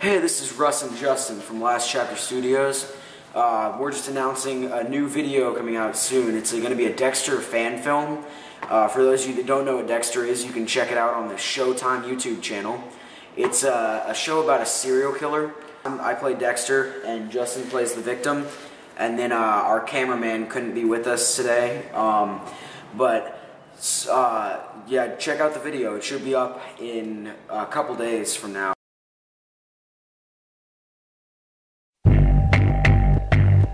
Hey, this is Russ and Justin from Last Chapter Studios. We're just announcing a new video coming out soon. It's going to be a Dexter fan film. For those of you that don't know what Dexter is, you can check it out on the Showtime YouTube channel. It's a show about a serial killer. I play Dexter and Justin plays the victim. And then our cameraman couldn't be with us today. Yeah, check out the video. It should be up in a couple days from now.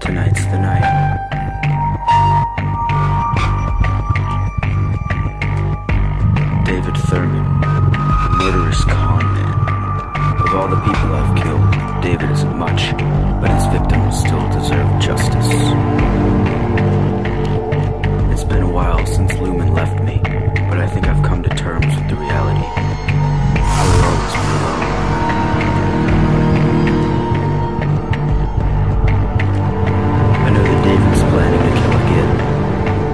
Tonight's the night. David Thurman, a murderous con man. Of all the people I've killed, David isn't much, but his victims still deserve justice. It's been a while since Lumen left me, but I think I've come to terms with the reality. I will always be alone. I know that David's planning to kill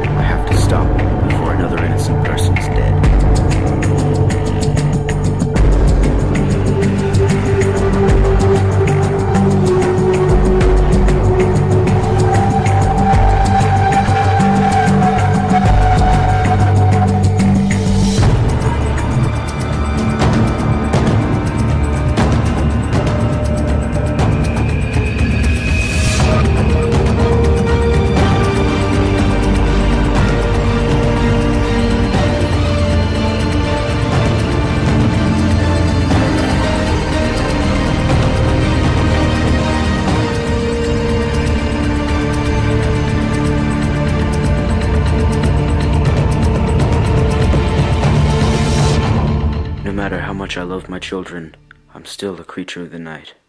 again. I have to stop him before another innocent person's dead. No matter how much I love my children, I'm still a creature of the night.